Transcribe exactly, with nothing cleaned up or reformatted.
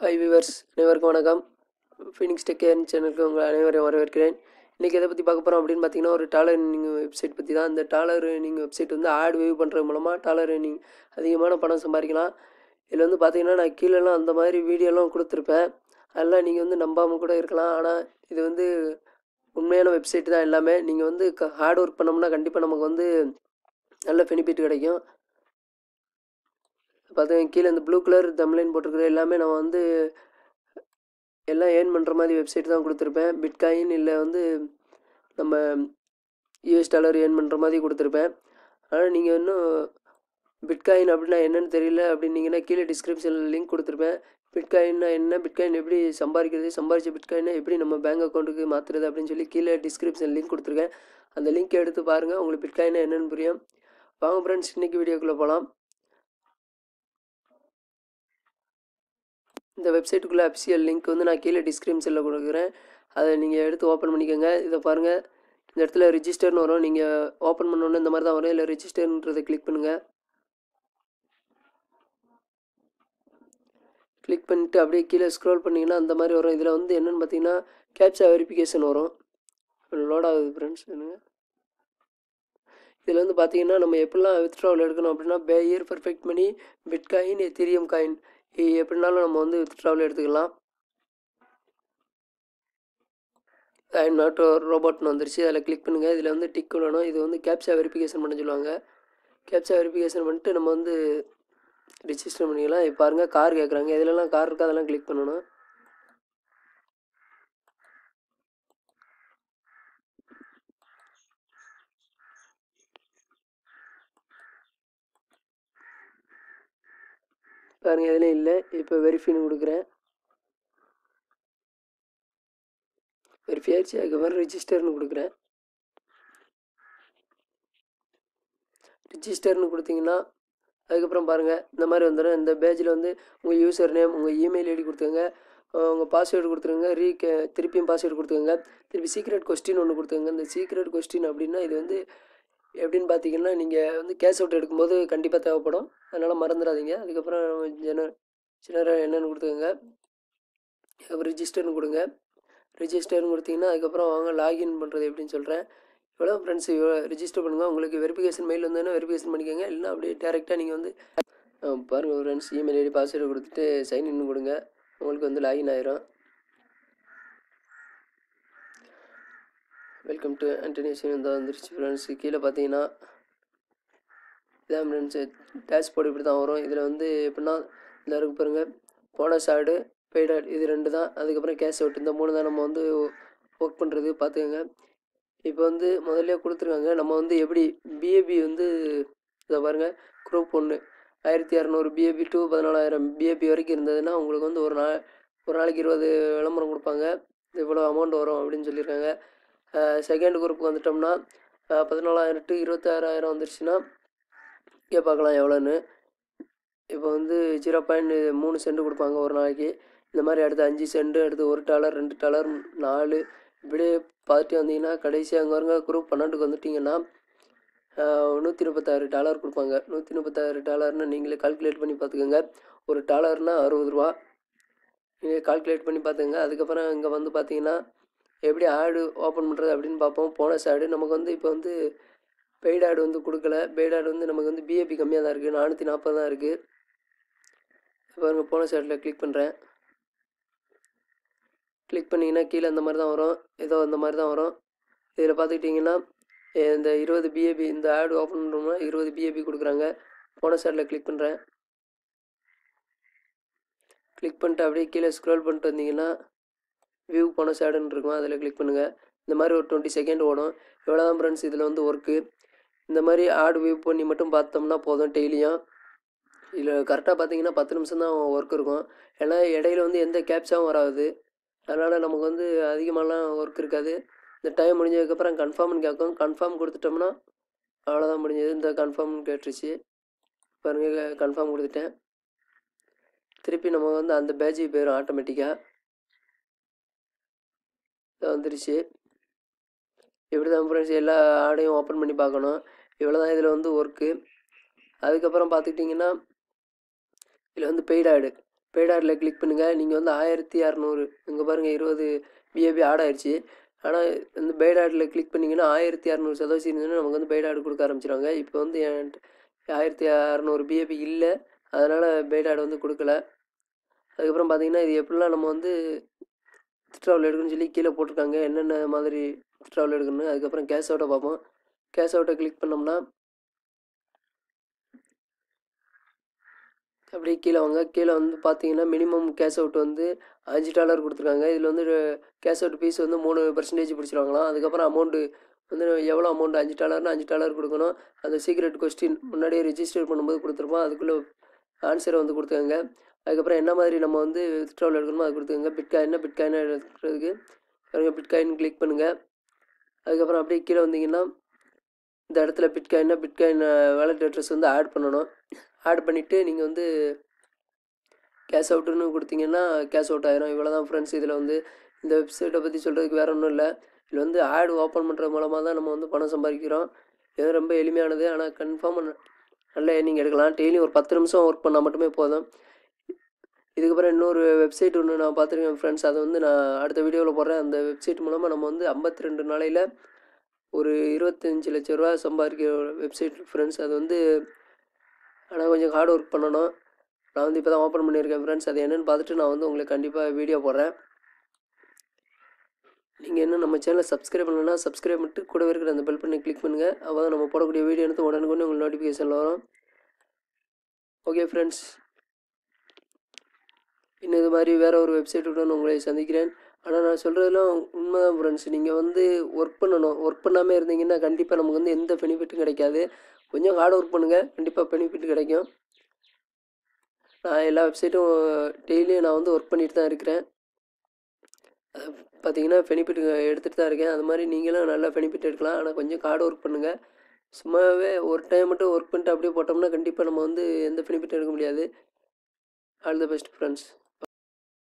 Hi viewers, everyone வணக்கம் Phoenix Tech சேனலுக்கு உங்கள் அனைவரையும் வரவேற்கிறேன். இன்னைக்கு எதை பத்தி பார்க்க போறோம் அப்படினு பாத்தீங்கன்னா ஒரு டாலர் earning வெப்சைட் பத்தி தான். அந்த டாலர் earning வெப்சைட் வந்து ஆட் வேவ் பண்றது மூலமா டாலர் earning அதிகமான பணம் சம்பாதிக்கலாம். இதுல வந்து பாத்தீங்கன்னா நான் கீழ எல்லாம் அந்த மாதிரி வீடியோ எல்லாம் கொடுத்திருப்பேன். அதெல்லாம் நீங்க வந்து நம்பாம கூட இருக்கலாம். ஆனா இது வந்து உண்மையான வெப்சைட் தான் எல்லாமே. நீங்க வந்து ஹார்ட் வொர்க் பண்ணோம்னா கண்டிப்பா நமக்கு வந்து நல்ல பெனிஃபிட் கிடைக்கும். பாத்தீங்க கீழ இந்த ப்ளூ கலர் தம்ப்லைன் போட்டுக்கிற எல்லாமே நான் வந்து எல்லாம் earn பண்ற மாதிரி வெப்சைட் தான் கொடுத்திருப்பேன். பிட்காயின் இல்ல வந்து நம்ம U S டாலர் earn பண்ற மாதிரி கொடுத்திருப்பேன். ஆனா நீங்க இன்னும் பிட்காயின் அப்படினா என்னன்னு தெரியல அப்படினீங்கன்னா கீழ டிஸ்கிரிப்ஷன்ல லிங்க் கொடுத்திருப்பேன். பிட்காயின்னா என்ன, பிட்காயின் எப்படி சம்பாதிக்கிறது, சம்பாதிச்ச பிட்காயினை எப்படி நம்ம பேங்க் அக்கவுண்ட்டுக்கு மாத்துறது அப்படினு சொல்லி கீழ டிஸ்கிரிப்ஷன் லிங்க் கொடுத்திருக்கேன். அந்த லிங்க் எடுத்து பாருங்க, உங்களுக்கு பிட்காயின்னா என்னன்னு புரியும். வாங்க ஃப்ரெண்ட்ஸ், இன்னைக்கு வீடியோக்குள்ள போலாம். இந்த வெப்சைட்டுக்குள்ள அஃபிஷியல் லிங்க் வந்து நான் கீழே டிஸ்கிரிப்ஷன்ல கொடுக்குறேன். அதை நீங்க எடுத்து ஓபன் பண்ணிக்கோங்க. இதை பாருங்க, இந்த இடத்துல ரெஜிஸ்டர்னு வரும். நீங்க ஓபன் பண்ணனும்னா இந்த மாதிரி தான் வரும். இல்ல ரெஜிஸ்டர்ன்றதை கிளிக் பண்ணுங்க. கிளிக் பண்ணிட்டு அப்படியே கீழே ஸ்க்ரோல் பண்ணீங்கன்னா அந்த மாதிரி வரும். இதுல வந்து என்னன்னு பாத்தீங்கன்னா கேப்சா வெரிஃபிகேஷன் வரும். லோட் ஆகுது ஃப்ரெண்ட்ஸ், என்னங்க இதுல வந்து பாத்தீங்கன்னா நம்ம எப்படிலாம் வித்ட்ராவல் எடுக்கணும் அப்படின்னா பே இயர் பெர்ஃபெக்ட் மணி, பிட்காயின், எத்திரியம் காயின் எப்படினாலும் நம்ம வந்து வித்ட்ராவல் எடுத்துக்கலாம். ஐ எம் நாட் ரோபோட்னு வந்துருச்சு. அதில் கிளிக் பண்ணுங்கள். இதில் வந்து டிக் விடணும். இது வந்து கேப்சா வெரிஃபிகேஷன் பண்ண சொல்லுவாங்க. கேப்சா வெரிஃபிகேஷன் பண்ணிட்டு நம்ம வந்து ரிஜிஸ்டர் பண்ணிக்கலாம். இப்போ பாருங்கள் கார் கேட்குறாங்க. இதிலலாம் கார் இருக்கா, அதெல்லாம் கிளிக் பண்ணணும். பாருங்க இதுலேயும் இல்லை. இப்போ வெரிஃபின்னு கொடுக்குறேன். வெரிஃபை ஆயிடுச்சு. அதுக்கப்புறம் ரிஜிஸ்டர்னு கொடுக்குறேன். ரிஜிஸ்டர்னு கொடுத்தீங்கன்னா அதுக்கப்புறம் பாருங்கள் இந்த மாதிரி வந்துடும். இந்த பேஜில் வந்து உங்கள் யூசர் நேம், உங்கள் இமெயில் ஐடி கொடுத்துக்கோங்க, உங்கள் பாஸ்வேர்டு கொடுத்துருங்க. ரீ கே திருப்பியும் பாஸ்வேர்டு கொடுத்துக்கோங்க. திருப்பி சீக்ரெட் கொஸ்டின் ஒன்று கொடுத்துங்க. இந்த சீக்ரெட் கொஸ்டின் அப்படின்னா இது வந்து எப்படின்னு பார்த்தீங்கன்னா நீங்கள் வந்து கேஷ் அவுட் எடுக்கும்போது கண்டிப்பாக தேவைப்படும். அதனால் மறந்துடாதீங்க. அதுக்கப்புறம் ஜென ஜெனரல் என்னென்னு கொடுத்துக்கோங்க. அதுக்கப்புறம் ரிஜிஸ்டர்னு கொடுங்க. ரிஜிஸ்டர்னு கொடுத்தீங்கன்னா அதுக்கப்புறம் அவங்க லாகின் பண்ணுறது எப்படின்னு சொல்கிறேன். இவ்வளோ ஃப்ரெண்ட்ஸ், இவ்வளோ ரிஜிஸ்டர் பண்ணுங்கள். உங்களுக்கு வெரிஃபிகேஷன் மெயில் வந்தோன்னா வெரிஃபிகேஷன் பண்ணிக்கோங்க. இல்லைன்னா அப்படியே டேரெக்டாக நீங்கள் வந்து பாருங்கள் ஃப்ரெண்ட்ஸ், இமெயில் ஐடி பாஸ்வேர்டு கொடுத்துட்டு சைன் இன் கொடுங்க. உங்களுக்கு வந்து லாகின் ஆயிரும். வெல்கம் டு ஆண்டனிஷன் தான் வந்துருச்சு ஃப்ரெண்ட்ஸ். கீழே பார்த்தீங்கன்னா இதான் ஃப்ரெண்ட்ஸு டேஷ்போர்டு இப்படி தான் வரும். இதில் வந்து எப்படின்னா இதில் இருக்கு பாருங்கள், போனஸ் ஆடு, பெய்ட் ஆட், இது ரெண்டு தான். அதுக்கப்புறம் கேஷ் அவுட், இந்த மூணு தான் நம்ம வந்து ஒர்க் பண்ணுறது பார்த்துக்கோங்க. இப்போ வந்து முதல்ல கொடுத்துருக்காங்க. நம்ம வந்து எப்படி பிஏபி வந்து இதை பாருங்கள், குரூப் ஒன்று ஆயிரத்தி அறநூறு பிஏபி டூ பதினாலாயிரம் பிஏபி வரைக்கும் இருந்ததுன்னா உங்களுக்கு வந்து ஒரு நாள் ஒரு நாளைக்கு இருபது விளம்பரம் கொடுப்பாங்க. இவ்வளோ அமௌண்ட் வரும் அப்படின்னு சொல்லியிருக்காங்க. செகண்ட் குரூப்புக்கு வந்துட்டோம்னா பதினாலாயிரம் டு இருபத்தாறாயிரம் வந்துருச்சுன்னா இங்கே பார்க்கலாம் எவ்வளோன்னு. இப்போ வந்து ஜீரோ பாயிண்ட் மூணு சென்ட் கொடுப்பாங்க ஒரு நாளைக்கு. இந்த மாதிரி அடுத்து அஞ்சு சென்ட், அடுத்து ஒரு டாலர், ரெண்டு டாலர், நாலு, இப்படியே பார்த்துட்டு வந்தீங்கன்னா கடைசி அங்கே வருங்க குரூப் பன்னெண்டுக்கு வந்துட்டிங்கன்னா நூற்றி முப்பத்தாறு டாலர் கொடுப்பாங்க. நூற்றி முப்பத்தாறு டாலர்னு நீங்களே கால்குலேட் பண்ணி பார்த்துக்கோங்க. ஒரு டாலர்னால் அறுபது ரூபா நீங்கள் கால்குலேட் பண்ணி பார்த்துக்கோங்க. அதுக்கப்புறம் இங்கே வந்து பார்த்தீங்கன்னா எப்படி ஆடு ஓப்பன் பண்ணுறது அப்படின்னு பார்ப்போம். போனஸ் ஆடு நமக்கு வந்து இப்போ வந்து பெய்ட் ஆடு வந்து கொடுக்கல. பெய்ட் ஆடு வந்து நமக்கு வந்து பிஏபி கம்மியாக தான் இருக்குது, நானூற்றி நாற்பது தான் இருக்குது. இப்போ அங்கே போனஸ் ஆடில் கிளிக் பண்ணுறேன். கிளிக் பண்ணிங்கன்னா கீழே அந்த மாதிரி தான் வரும். ஏதோ அந்த மாதிரி தான் வரும். இதில் பார்த்துக்கிட்டிங்கன்னா இந்த இருபது பிஏபி இந்த ஆடு ஓப்பன் பண்ணுறோம்னா இருபது பிஏபி கொடுக்குறாங்க. போனஸ் ஆடில் கிளிக் பண்ணுறேன். கிளிக் பண்ணிட்டு அப்படியே கீழே ஸ்க்ரோல் பண்ணிட்டு வந்தீங்கன்னா வியூ போனஸ் ஆடுன்னு இருக்கும். அதில் கிளிக் பண்ணுங்கள். இந்த மாதிரி ஒரு டுவெண்ட்டி செகண்ட் ஓடும். எவ்வளோ தான் ஃப்ரெண்ட்ஸ் இதில் வந்து ஒர்க்கு. இந்த மாதிரி ஆடு வியூ பண்ணி மட்டும் பார்த்தோம்னா போதும் டெய்லியும். இதில் கரெக்டாக பார்த்தீங்கன்னா பத்து நிமிஷம் தான் ஒர்க் இருக்கும். ஏன்னா இடையில வந்து எந்த கேப்சாவும் வராது. அதனால் நமக்கு வந்து அதிகமாகலாம் ஒர்க் இருக்காது. இந்த டைம் முடிஞ்சதுக்கப்புறம் கன்ஃபார்ம்னு கேட்கும். கன்ஃபார்ம் கொடுத்துட்டோம்னா அவ்வளோதான் முடிஞ்சது. இந்த கன்ஃபார்ம்னு கேட்டுருச்சு பாருங்க. கன்ஃபார்ம் கொடுத்துட்டேன். திருப்பி நம்ம வந்து அந்த பேஜுக்கு போயிடும் ஆட்டோமேட்டிக்காக வந்துருச்சு. இப்படி தான் ஃப்ரெண்ட்ஸ் எல்லா ஆடையும் ஓப்பன் பண்ணி பார்க்கணும். இவ்வளோ தான் இதில் வந்து ஒர்க்கு. அதுக்கப்புறம் பார்த்துக்கிட்டிங்கன்னா இதில் வந்து பெய்ட் ஆடு. பேடாரில் கிளிக் பண்ணுங்கள். நீங்கள் வந்து ஆயிரத்தி அறநூறு இங்கே பாருங்கள் இருபது பிஏபி ஆட் ஆயிடுச்சு. ஆனால் இந்த பெய்ட் ஆடில் கிளிக் பண்ணிங்கன்னா ஆயிரத்தி அறநூறு சதவீதம் இருந்ததுன்னா நமக்கு வந்து பெய்ட் ஆடு கொடுக்க ஆரம்பிச்சிடுவாங்க. இப்போ வந்து என் ஆயிரத்தி அறநூறு பிஏபி இல்லை, அதனால் பெய்ட் ஆடு வந்து கொடுக்கல. அதுக்கப்புறம் பார்த்திங்கன்னா இது எப்படிலாம் நம்ம வந்து ட்ராவல் எடுக்கணும்னு சொல்லி கீழே போட்டிருக்காங்க, என்னென்ன மாதிரி ட்ராவல் எடுக்கணும்னு. அதுக்கப்புறம் கேஷ் அவுட்டை பார்ப்போம். கேஷ் அவுட்டை கிளிக் பண்ணோம்னா அப்படியே கீழே வாங்க. கீழே வந்து பார்த்தீங்கன்னா மினிமம் கேஷ் அவுட் வந்து அஞ்சு டாலர் கொடுத்துருக்காங்க. இதில் வந்து கேஷ் அவுட் ஃபீஸ் வந்து மூணு பர்சன்டேஜ் பிடிச்சிருவாங்களாம். அதுக்கப்புறம் அமௌண்ட்டு வந்து எவ்வளோ அமௌண்ட் அஞ்சு டாலர்னா அஞ்சு டாலர் கொடுக்கணும். அந்த சீக்ரெட் கொஸ்டின் முன்னாடியே ரிஜிஸ்டர் பண்ணும்போது கொடுத்துருப்போம், அதுக்குள்ளே ஆன்சரை வந்து கொடுத்துக்கோங்க. அதுக்கப்புறம் என்ன மாதிரி நம்ம வந்து வித்ட்ராவல் எடுக்கணுமோ அது கொடுத்துக்கோங்க. பிட்காயின்னா பிட்காயினை எடுக்கிறதுக்கு பிட்காயின் கிளிக் பண்ணுங்கள். அதுக்கப்புறம் அப்படியே கீழே வந்தீங்கன்னா இந்த இடத்துல பிட்காயின்னா பிட்காயின் வேலட் அட்ரஸ் வந்து ஆட் பண்ணணும். ஆட் பண்ணிவிட்டு நீங்கள் வந்து கேஷ் அவுட்டுன்னு கொடுத்தீங்கன்னா கேஷ் அவுட் ஆயிரும். இவ்வளோ தான் ஃப்ரெண்ட்ஸ். இதில் வந்து இந்த வெப்சைட்டை பற்றி சொல்கிறதுக்கு வேறு ஒன்றும் இல்லை. இதில் வந்து ஆடு ஓப்பன் பண்ணுறது மூலமாக தான் நம்ம வந்து பணம் சம்பாதிக்கிறோம். இது ரொம்ப எளிமையானது. ஆனால் கன்ஃபார்மாக நல்ல ஏர்னிங் எடுக்கலாம். டெய்லி ஒரு பத்து நிமிஷம் ஒர்க் பண்ணால் மட்டுமே போதும். இதுக்கப்புறம் இன்னொரு வெப்சைட் ஒன்று நான் பார்த்துருக்கேன் ஃப்ரெண்ட்ஸ், அதை வந்து நான் அடுத்த வீடியோவில் போடுறேன். அந்த வெப்சைட் மூலமாக நம்ம வந்து ஐம்பத்தி ரெண்டு நாளையில் ஒரு இருபத்தஞ்சி லட்ச ரூபா சம்பாதிக்கிற வெப்சைட் ஃப்ரெண்ட்ஸ். அது வந்து ஆனால் கொஞ்சம் ஹார்ட் ஒர்க் பண்ணணும். நான் வந்து இப்போ தான் ஓப்பன் பண்ணியிருக்கேன் ஃப்ரெண்ட்ஸ். அது என்னென்னு பார்த்துட்டு நான் வந்து உங்களுக்கு கண்டிப்பாக வீடியோ போடுறேன். நீங்கள் என்ன நம்ம சேனலை சப்ஸ்கிரைப் பண்ணலன்னா சப்ஸ்கிரைப் பண்ணிட்டு கூடவே இருக்கிற அந்த பெல் பண்ணி கிளிக் பண்ணுங்கள். அப்போ தான் நம்ம போடக்கூடிய வீடியோ எடுத்து உடனுக்குன்னு உங்களுக்கு நோட்டிஃபிகேஷன் வரும். ஓகே ஃப்ரெண்ட்ஸ், இன்னும் இது மாதிரி வேறு ஒரு வெப்சைட்டுடன் உங்களை சந்திக்கிறேன். ஆனால் நான் சொல்கிறதுலாம் உண்மை தான் ஃப்ரெண்ட்ஸ். நீங்கள் வந்து ஒர்க் பண்ணணும். ஒர்க் பண்ணாமல் இருந்தீங்கன்னா கண்டிப்பாக நமக்கு வந்து எந்த பெனிஃபிட்டும் கிடைக்காது. கொஞ்சம் ஹார்ட் ஒர்க் பண்ணுங்கள், கண்டிப்பாக பெனிஃபிட் கிடைக்கும். நான் எல்லா வெப்சைட்டும் டெய்லியும் நான் வந்து ஒர்க் பண்ணிட்டு தான் இருக்கிறேன். அது பார்த்தீங்கன்னா பெனிஃபிட் எடுத்துகிட்டு தான் இருக்கேன். அது மாதிரி நீங்களும் நல்லா பெனிஃபிட் எடுக்கலாம். ஆனால் கொஞ்சம் ஹார்ட் ஒர்க் பண்ணுங்கள். சும்மாவே ஒரு டைம் மட்டும் ஒர்க் பண்ணிட்டு அப்படியே போட்டோம்னா கண்டிப்பாக நம்ம வந்து எந்த பெனிஃபிட் எடுக்க முடியாது. All the best friends.